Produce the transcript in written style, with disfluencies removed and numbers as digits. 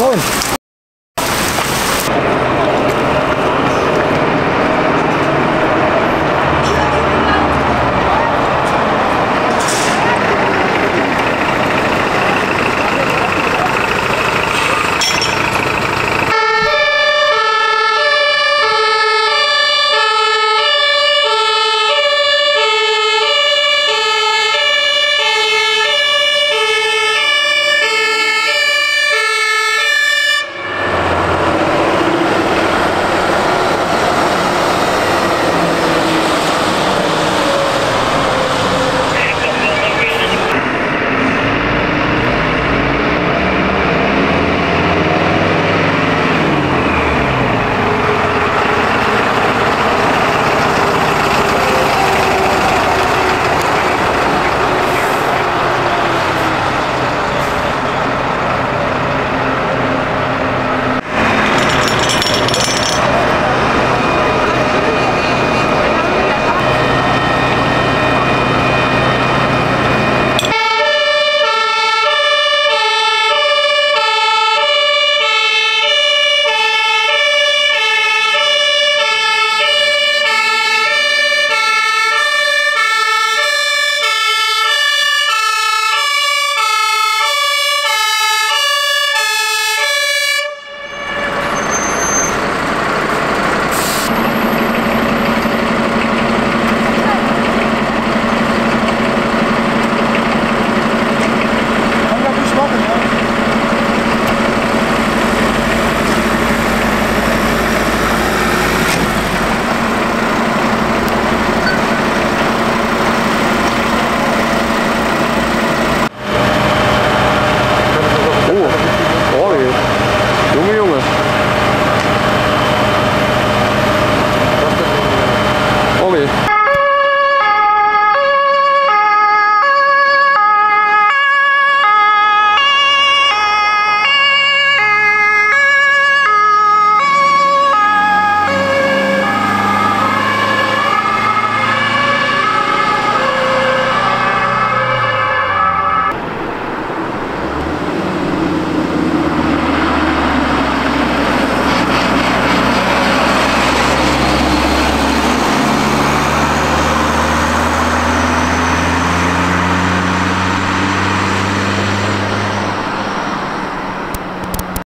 going.